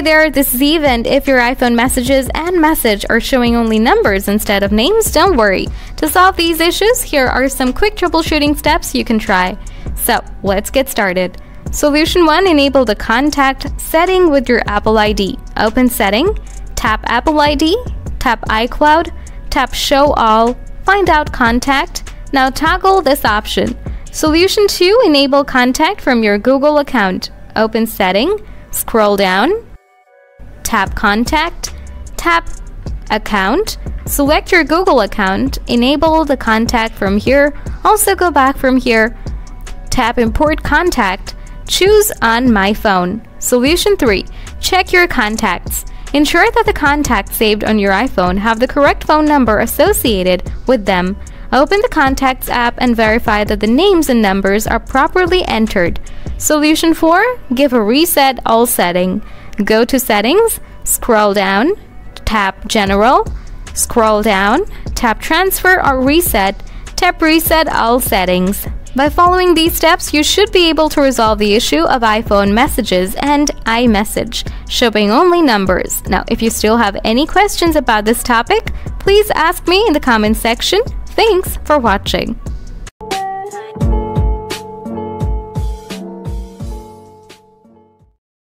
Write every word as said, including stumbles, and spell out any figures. Hi there, this is Eve, and if your iPhone messages and message are showing only numbers instead of names, don't worry. To solve these issues, here are some quick troubleshooting steps you can try. So let's get started. Solution one. Enable the contact setting with your Apple I D. Open Setting, tap Apple I D, tap iCloud, tap Show All, find out Contact. Now toggle this option. Solution two. Enable contact from your Google account. Open Setting, scroll down, tap Contact, tap Account, select your Google account, enable the contact from here. Also go back from here, tap Import Contact, choose On My Phone. Solution three. Check your contacts. Ensure that the contacts saved on your iPhone have the correct phone number associated with them. Open the Contacts app and verify that the names and numbers are properly entered. Solution four. Give a reset all setting. Go to Settings, scroll down, tap General, scroll down, tap Transfer or Reset, tap Reset all settings. By following these steps, you should be able to resolve the issue of iPhone messages and iMessage showing only numbers. Now, if you still have any questions about this topic, please ask me in the comment section. Thanks for watching.